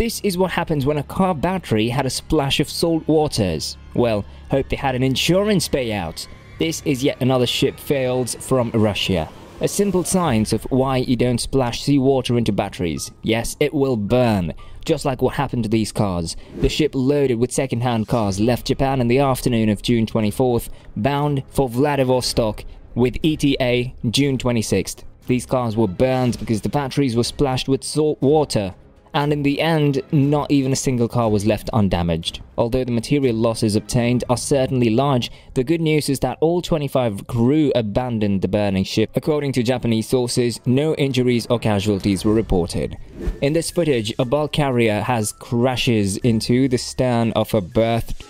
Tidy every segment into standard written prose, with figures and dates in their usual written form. This is what happens when a car battery had a splash of salt waters. Well, hope they had an insurance payout. This is yet another ship failed from Russia. A simple science of why you don't splash seawater into batteries. Yes, it will burn. Just like what happened to these cars. The ship loaded with second-hand cars left Japan in the afternoon of June 24th, bound for Vladivostok with ETA June 26th. These cars were burned because the batteries were splashed with salt water. And in the end, not even a single car was left undamaged. Although the material losses obtained are certainly large, the good news is that all 25 crew abandoned the burning ship. According to Japanese sources, no injuries or casualties were reported. In this footage, a bulk carrier crashes into the stern of a berthed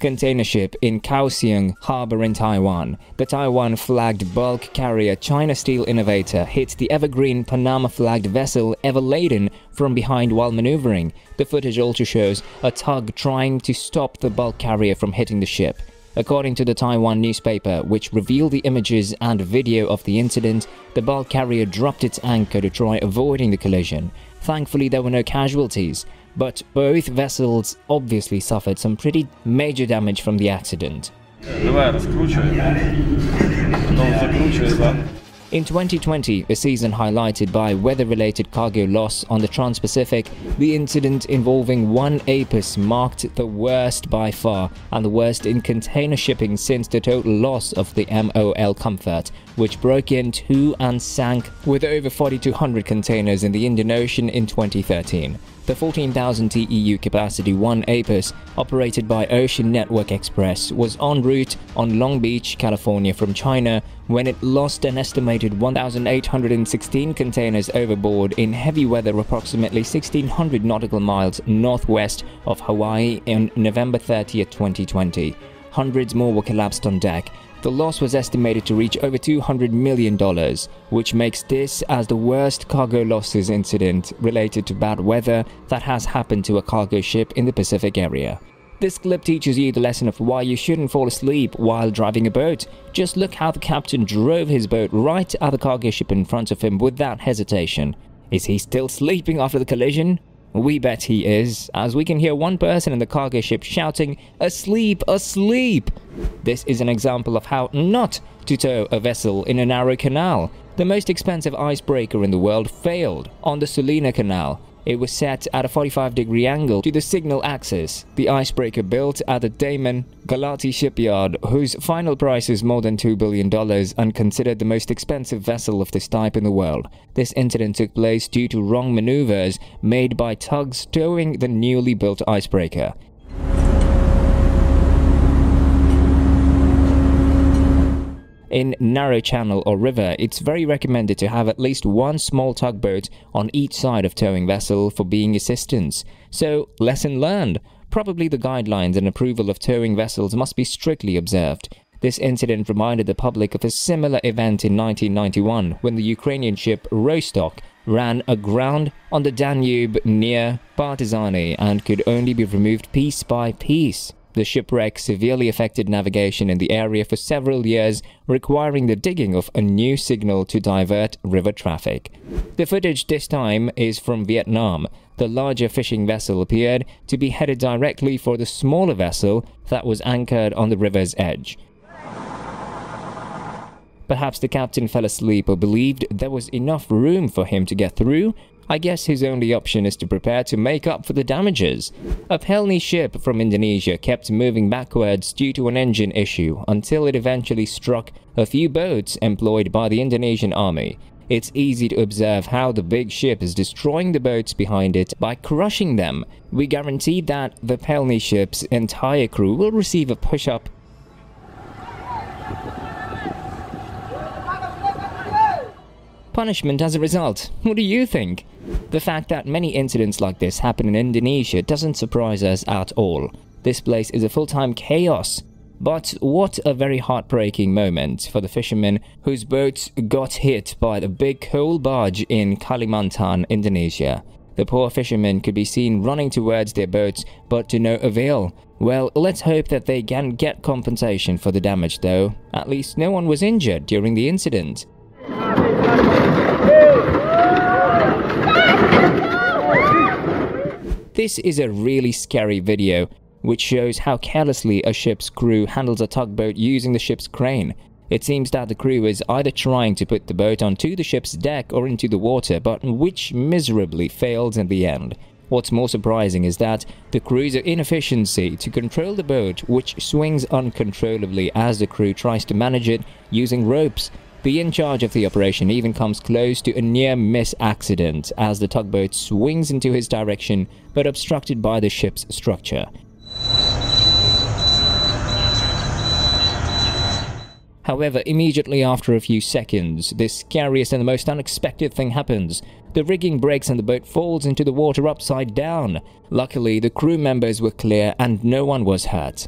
container ship in Kaohsiung harbor in Taiwan. The Taiwan-flagged bulk carrier China Steel Innovator hit the Evergreen Panama-flagged vessel Ever Laden from behind while maneuvering. The footage also shows a tug trying to stop the bulk carrier from hitting the ship. According to the Taiwan newspaper, which revealed the images and video of the incident, the bulk carrier dropped its anchor to try avoiding the collision. Thankfully, there were no casualties, but both vessels obviously suffered some pretty major damage from the accident. In 2020, a season highlighted by weather-related cargo loss on the Trans-Pacific, the incident involving one APUS marked the worst by far and the worst in container shipping since the total loss of the MOL Comfort, which broke in two and sank with over 4,200 containers in the Indian Ocean in 2013. The 14,000 TEU capacity 1 APUS, operated by Ocean Network Express, was en route on Long Beach, California from China when it lost an estimated 1,816 containers overboard in heavy weather approximately 1,600 nautical miles northwest of Hawaii on November 30, 2020. Hundreds more were collapsed on deck. The loss was estimated to reach over $200 million, which makes this as the worst cargo losses incident related to bad weather that has happened to a cargo ship in the Pacific area. This clip teaches you the lesson of why you shouldn't fall asleep while driving a boat. Just look how the captain drove his boat right at the cargo ship in front of him without hesitation. Is he still sleeping after the collision? We bet he is, as we can hear one person in the cargo ship shouting, "Asleep! Asleep!" This is an example of how not to tow a vessel in a narrow canal. The most expensive icebreaker in the world failed on the Sulina Canal. It was set at a 45-degree angle to the signal axis. The icebreaker built at the Damen Galati shipyard, whose final price is more than $2 billion and considered the most expensive vessel of this type in the world. This incident took place due to wrong maneuvers made by tugs towing the newly built icebreaker. In narrow channel or river, it's very recommended to have at least one small tugboat on each side of towing vessel for being assistance. So, lesson learned. Probably the guidelines and approval of towing vessels must be strictly observed. This incident reminded the public of a similar event in 1991 when the Ukrainian ship Rostock ran aground on the Danube near Partizani and could only be removed piece by piece. The shipwreck severely affected navigation in the area for several years, requiring the digging of a new signal to divert river traffic. The footage this time is from Vietnam. The larger fishing vessel appeared to be headed directly for the smaller vessel that was anchored on the river's edge. Perhaps the captain fell asleep or believed there was enough room for him to get through. I guess his only option is to prepare to make up for the damages. A Pelni ship from Indonesia kept moving backwards due to an engine issue until it eventually struck a few boats employed by the Indonesian army. It's easy to observe how the big ship is destroying the boats behind it by crushing them. We guarantee that the Pelni ship's entire crew will receive a push-up punishment as a result. What do you think? The fact that many incidents like this happen in Indonesia doesn't surprise us at all. This place is a full-time chaos. But what a very heartbreaking moment for the fishermen whose boats got hit by the big coal barge in Kalimantan, Indonesia. The poor fishermen could be seen running towards their boats, but to no avail. Well, let's hope that they can get compensation for the damage though. At least no one was injured during the incident. Hey! This is a really scary video, which shows how carelessly a ship's crew handles a tugboat using the ship's crane. It seems that the crew is either trying to put the boat onto the ship's deck or into the water, but which miserably fails in the end. What's more surprising is that the crew's inefficiency to control the boat, which swings uncontrollably as the crew tries to manage it using ropes. The in charge of the operation even comes close to a near-miss accident as the tugboat swings into his direction but obstructed by the ship's structure. However, immediately after a few seconds, the scariest and the most unexpected thing happens. The rigging breaks and the boat falls into the water upside down. Luckily, the crew members were clear and no one was hurt.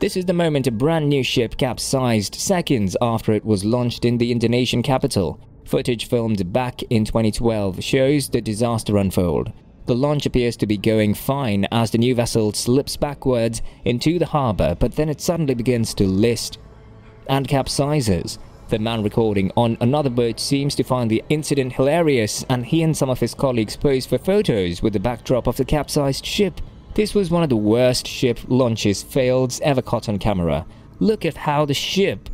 This is the moment a brand new ship capsized seconds after it was launched in the Indonesian capital. Footage filmed back in 2012 shows the disaster unfold. The launch appears to be going fine as the new vessel slips backwards into the harbor, but then it suddenly begins to list and capsizes. The man recording on another boat seems to find the incident hilarious, and he and some of his colleagues pose for photos with the backdrop of the capsized ship. This was one of the worst ship launches fails ever caught on camera. Look at how the ship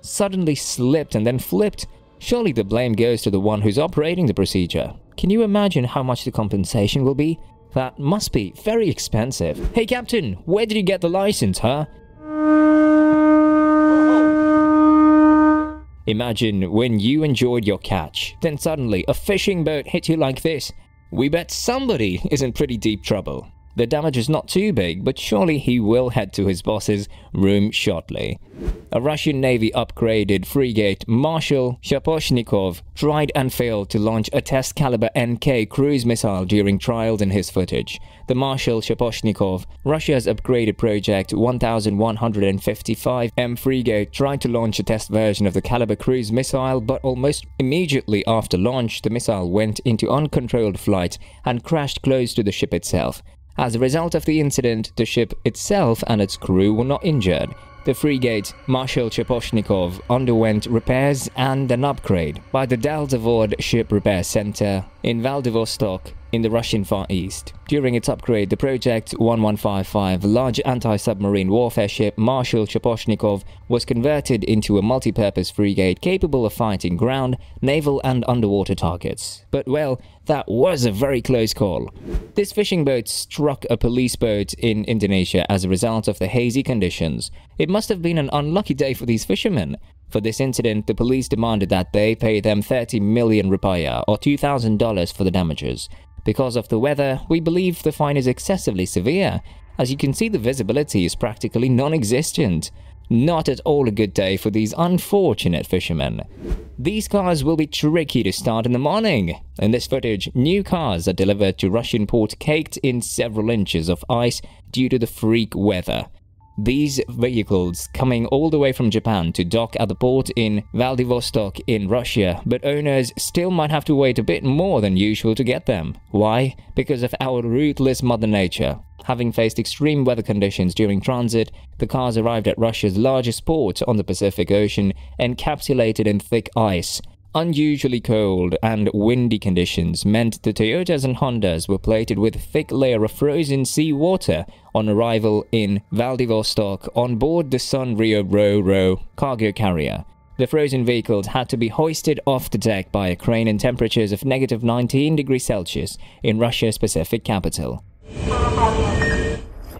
suddenly slipped and then flipped. Surely the blame goes to the one who's operating the procedure. Can you imagine how much the compensation will be? That must be very expensive. Hey Captain, where did you get the license, huh? Whoa. Imagine when you enjoyed your catch, then suddenly a fishing boat hit you like this. We bet somebody is in pretty deep trouble. The damage is not too big, but surely he will head to his boss's room shortly. A Russian Navy upgraded frigate Marshal Shaposhnikov tried and failed to launch a test Caliber NK cruise missile during trials in his footage. The Marshal Shaposhnikov, Russia's upgraded Project-1155M frigate, tried to launch a test version of the Caliber cruise missile, but almost immediately after launch, the missile went into uncontrolled flight and crashed close to the ship itself. As a result of the incident, the ship itself and its crew were not injured. The frigate Marshal Shaposhnikov underwent repairs and an upgrade by the Deltavod Ship Repair Center in Vladivostok in the Russian Far East. During its upgrade, the Project-1155 large anti-submarine warfare ship Marshal Shaposhnikov was converted into a multi-purpose frigate capable of fighting ground, naval and underwater targets. But well, that was a very close call. This fishing boat struck a police boat in Indonesia as a result of the hazy conditions. It must have been an unlucky day for these fishermen. For this incident, the police demanded that they pay them 30 million rupiah or $2,000 for the damages. Because of the weather, we believe the fine is excessively severe. As you can see, the visibility is practically non-existent. Not at all a good day for these unfortunate fishermen. These cars will be tricky to start in the morning. In this footage, new cars are delivered to Russian port caked in several inches of ice due to the freak weather. These vehicles coming all the way from Japan to dock at the port in Vladivostok in Russia, but owners still might have to wait a bit more than usual to get them. Why? Because of our ruthless Mother Nature. Having faced extreme weather conditions during transit, the cars arrived at Russia's largest port on the Pacific Ocean, encapsulated in thick ice. Unusually cold and windy conditions meant the Toyotas and Hondas were plated with a thick layer of frozen sea water on arrival in Vladivostok on board the Sun Rio Ro-Ro cargo carrier. The frozen vehicles had to be hoisted off the deck by a crane in temperatures of -19°C in Russia's Pacific capital.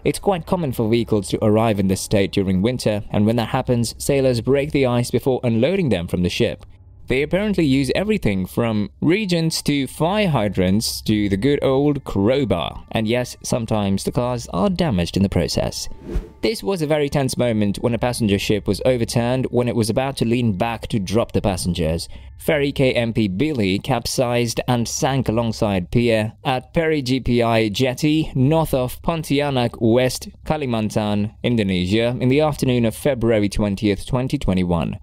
It's quite common for vehicles to arrive in this state during winter, and when that happens, sailors break the ice before unloading them from the ship. They apparently use everything from regents to fire hydrants to the good old crowbar. And yes, sometimes the cars are damaged in the process. This was a very tense moment when a passenger ship was overturned when it was about to lean back to drop the passengers. Ferry KMP Billy capsized and sank alongside pier at Perigi Jetty, north of Pontianak, West Kalimantan, Indonesia, in the afternoon of February 20th, 2021.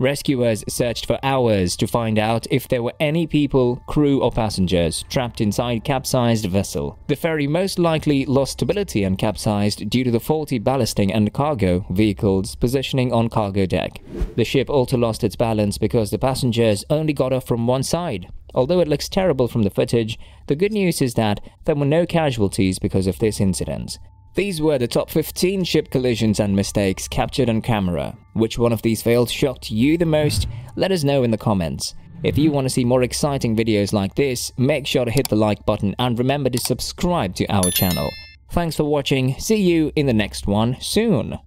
Rescuers searched for hours to find out if there were any people, crew or passengers trapped inside capsized vessel. The ferry most likely lost stability and capsized due to the faulty ballasting and cargo vehicles positioning on cargo deck. The ship also lost its balance because the passengers only got off from one side. Although it looks terrible from the footage, the good news is that there were no casualties because of this incident. These were the top 15 ship collisions and mistakes captured on camera. Which one of these fails shocked you the most? Let us know in the comments. If you want to see more exciting videos like this, make sure to hit the like button and remember to subscribe to our channel. Thanks for watching, see you in the next one soon.